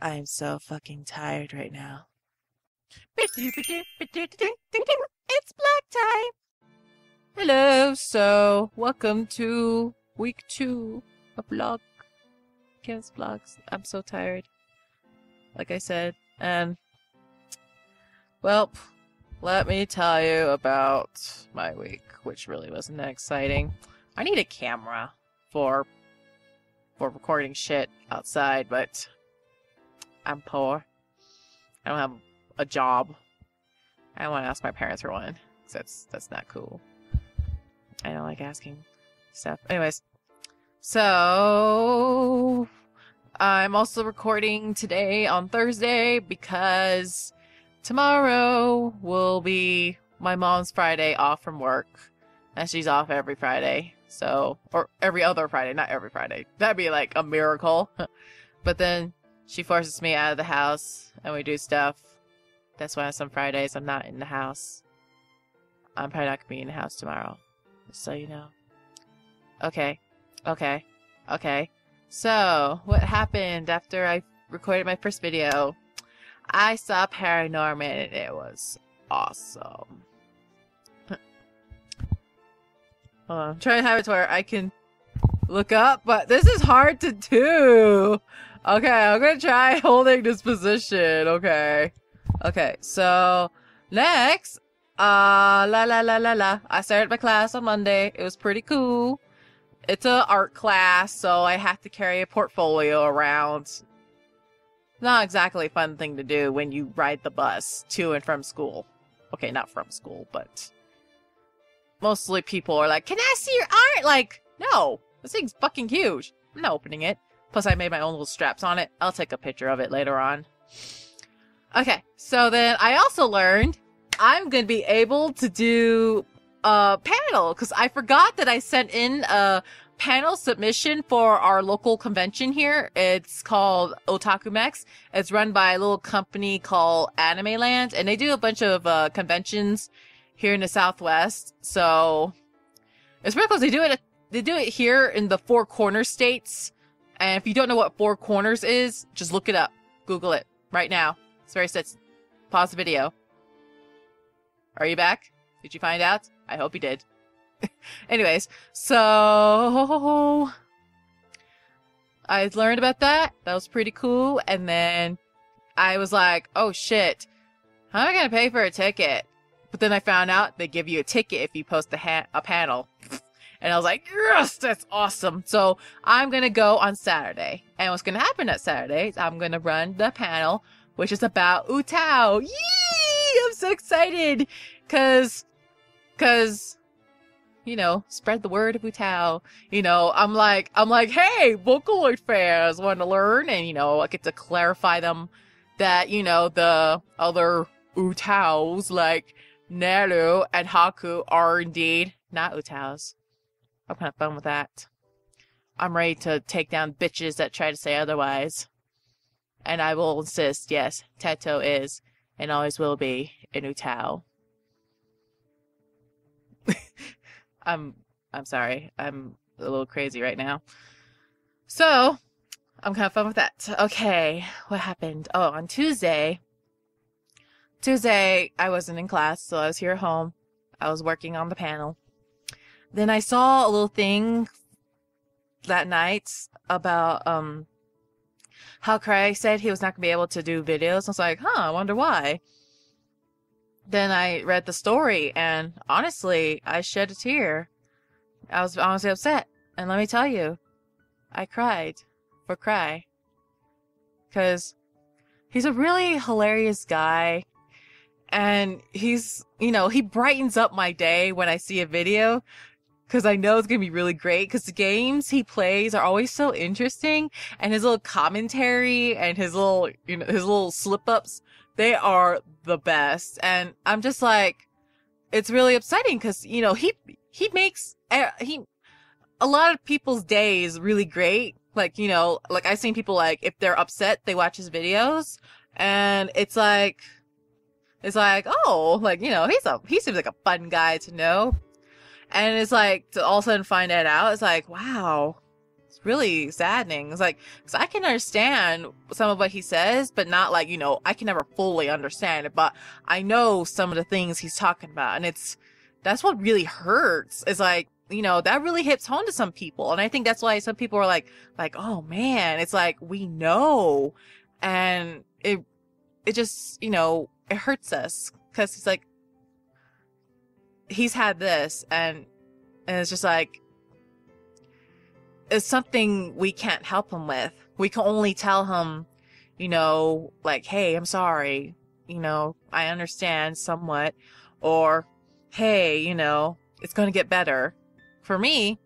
I'm so fucking tired right now. It's black time! Hello, so welcome to week 2 of vlog. Ken's vlogs. I'm so tired. Like I said, well, let me tell you about my week, which really wasn't that exciting. I need a camera for recording shit outside, but I'm poor. I don't have a job. I don't want to ask my parents for one, because that's not cool. I don't like asking stuff. Anyways, so I'm also recording today on Thursday because tomorrow will be my mom's Friday off from work, and she's off every Friday. So, or every other Friday, not every Friday. That'd be like a miracle. But then she forces me out of the house and we do stuff. That's why on some Fridays I'm not in the house. I'm probably not gonna be in the house tomorrow, just so you know. Okay. So, what happened after I recorded my first video? I saw Paranorman and it was awesome. Hold on, I'm trying to have it to where I can look up, but this is hard to do. Okay, I'm gonna try holding this position. Okay. So next, I started my class on Monday. It was pretty cool. It's an art class, so I have to carry a portfolio around. Not exactly a fun thing to do when you ride the bus to and from school. Okay, not from school, but mostly people are like, can I see your art? Like, no, this thing's fucking huge. I'm not opening it. Plus, I made my own little straps on it. I'll take a picture of it later on. Okay, so then I also learned I'm going to be able to do a panel, because I forgot that I sent in a panel submission for our local convention here. It's called Otaku Mex. It's run by a little company called Anime Land, and they do a bunch of conventions here in the Southwest. So it's pretty cool. They do it here in the Four Corners states. And if you don't know what Four Corners is, just look it up. Google it right now. It's very sensitive. Pause the video. Are you back? Did you find out? I hope you did. Anyways, so I learned about that. That was pretty cool. And then I was like, oh shit, how am I going to pay for a ticket? But then I found out they give you a ticket if you post a panel. And I was like, yes, that's awesome. So I'm going to go on Saturday. And what's going to happen that Saturday is I'm going to run the panel, which is about Utau. Yee! I'm so excited. Cause, you know, spread the word of Utau. You know, I'm like, hey, Vocaloid fans want to learn. And, you know, I get to clarify them that, you know, the other Utaus like Neru and Haku are indeed not Utaus. I'm kind of fun with that. I'm ready to take down bitches that try to say otherwise. And I will insist, yes, Teto is and always will be an Utau. I'm sorry. I'm a little crazy right now. So, I'm kind of fun with that. Okay, what happened? Oh, on Tuesday, I wasn't in class, so I was here at home. I was working on the panel. Then I saw a little thing that night about how Cry said he was not going to be able to do videos. I was like, huh, I wonder why. Then I read the story, and honestly, I shed a tear. I was honestly upset. And let me tell you, I cried for Cry. Because he's a really hilarious guy. And he's, you know, he brightens up my day when I see a video, because I know it's going to be really great, because the games he plays are always so interesting, and his little commentary and his little, you know, his little slip-ups, they are the best. And I'm just like, it's really upsetting, because, you know, he makes a lot of people's days really great. Like, you know, like I've seen people, like, if they're upset, they watch his videos, and it's like, oh, like, you know, he seems like a fun guy to know. And it's like, to all of a sudden find that out, it's like, wow, it's really saddening. It's like, because I can understand some of what he says, but not like, you know, I can never fully understand it, but I know some of the things he's talking about, and it's, that's what really hurts. It's like, you know, that really hits home to some people, and I think that's why some people are like, oh man, it's like, we know, and it just, you know, it hurts us, because it's like, he's had this, and it's just like, it's something we can't help him with. We can only tell him, you know, like, hey, I'm sorry, you know, I understand somewhat, or, hey, you know, it's going to get better. For me,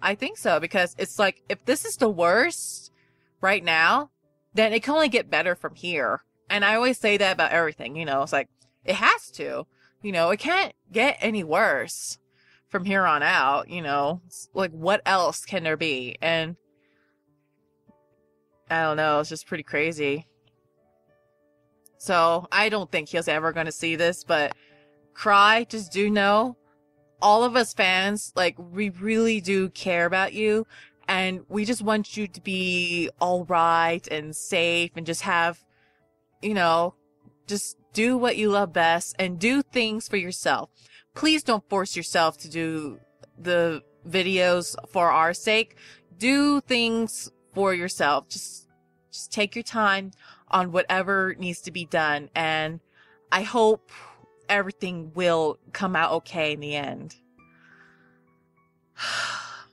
I think so, because it's like, if this is the worst right now, then it can only get better from here. And I always say that about everything, you know, it's like, it has to, you know, it can't get any worse from here on out, you know, like, what else can there be? And I don't know, it's just pretty crazy. So I don't think he's ever going to see this, but Cry, just do know, all of us fans, like, we really do care about you, and we just want you to be all right and safe, and just have, you know, just do what you love best and do things for yourself. Please don't force yourself to do the videos for our sake. Do things for yourself. Just take your time on whatever needs to be done. And I hope everything will come out okay in the end.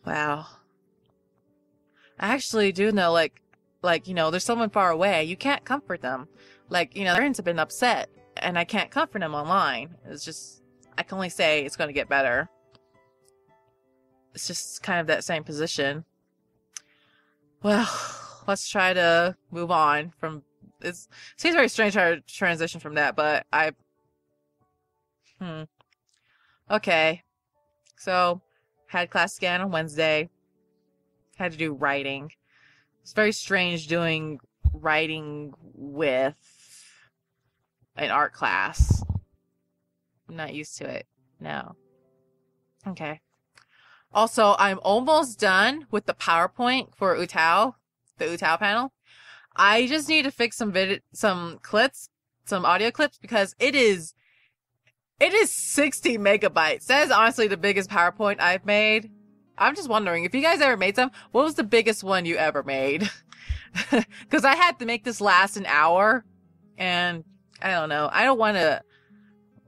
Wow. I actually do know, like, you know, there's someone far away. You can't comfort them. Like, you know, their parents have been upset, and I can't comfort them online. It's just, I can only say it's going to get better. It's just kind of that same position. Well, let's try to move on from... It seems very strange how to transition from that, but I... Okay. So, had class again on Wednesday. Had to do writing. It's very strange doing writing with an art class. I'm not used to it. No. Okay. Also, I'm almost done with the PowerPoint for Utau, the Utau panel. I just need to fix some audio clips, because it is 60 megabytes. That is honestly the biggest PowerPoint I've made. I'm just wondering if you guys ever made some, what was the biggest one you ever made? Because I had to make this last an hour, and I don't know. I don't want to,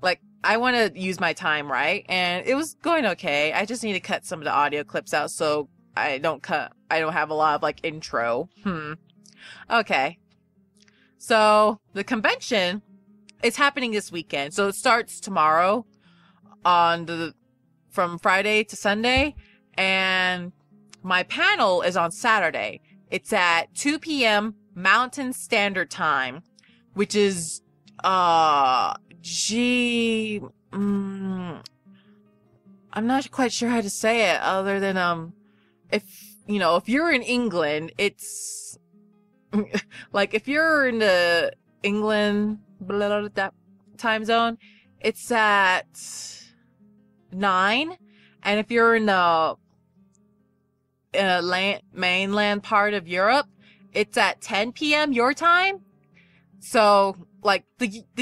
like, I want to use my time, right? And it was going okay. I just need to cut some of the audio clips out so I don't have a lot of, like, intro. Okay. So, the convention is happening this weekend. So, it starts tomorrow from Friday to Sunday. And my panel is on Saturday. It's at 2 p.m. Mountain Standard Time, which is, I'm not quite sure how to say it other than, if you're in England, it's like, if you're in the England, blah, blah, blah, that time zone, it's at 9. And if you're in the mainland part of Europe, it's at 10 p.m. your time. So, like, the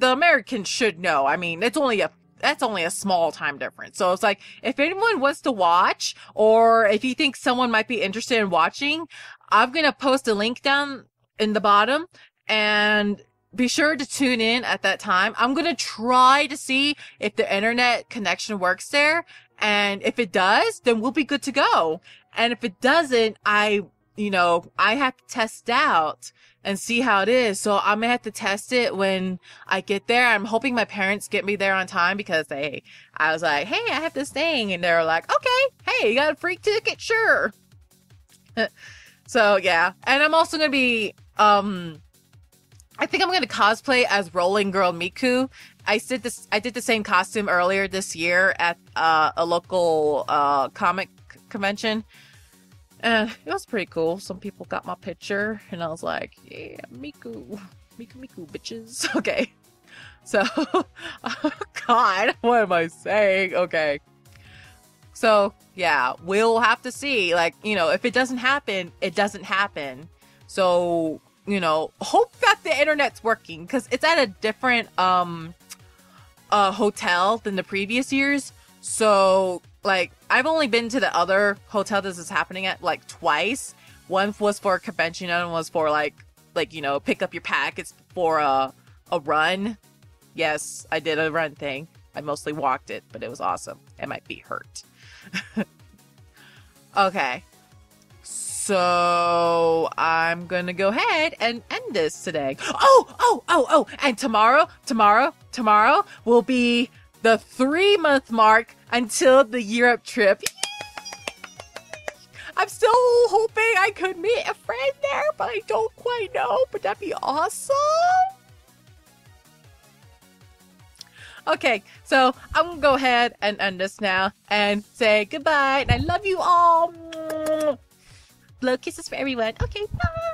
Americans should know. I mean, that's only a small time difference. So it's like, if anyone wants to watch, or if you think someone might be interested in watching, I'm going to post a link down in the bottom, and be sure to tune in at that time. I'm going to try to see if the internet connection works there. And if it does, then we'll be good to go. And if it doesn't, I have to test out and see how it is. So I'm going to have to test it when I get there. I'm hoping my parents get me there on time, because I was like, hey, I have this thing. And they're like, okay, hey, you got a free ticket? Sure. So yeah. And I'm also going to be, I think I'm going to cosplay as Rolling Girl Miku. I did the same costume earlier this year at a local comic convention. And it was pretty cool. Some people got my picture, and I was like, yeah, Miku. Miku, Miku, bitches. Okay. So, oh, God, what am I saying? Okay. So yeah, we'll have to see. Like, you know, if it doesn't happen, it doesn't happen. So, you know, hope that the internet's working, because it's at a different hotel than the previous years. So like, I've only been to the other hotel this is happening at like twice. One was for a convention and one was for like, you know, pick up your pack. It's for a run. Yes, I did a run thing. I mostly walked it, but it was awesome. And my feet hurt. Okay. So I'm gonna go ahead and end this today. Oh! And tomorrow will be the 3-month mark until the Europe trip. I'm still hoping I could meet a friend there, but I don't quite know. But that'd be awesome. Okay, so I'm gonna go ahead and end this now and say goodbye. And I love you all. Blow kisses for everyone. Okay, bye.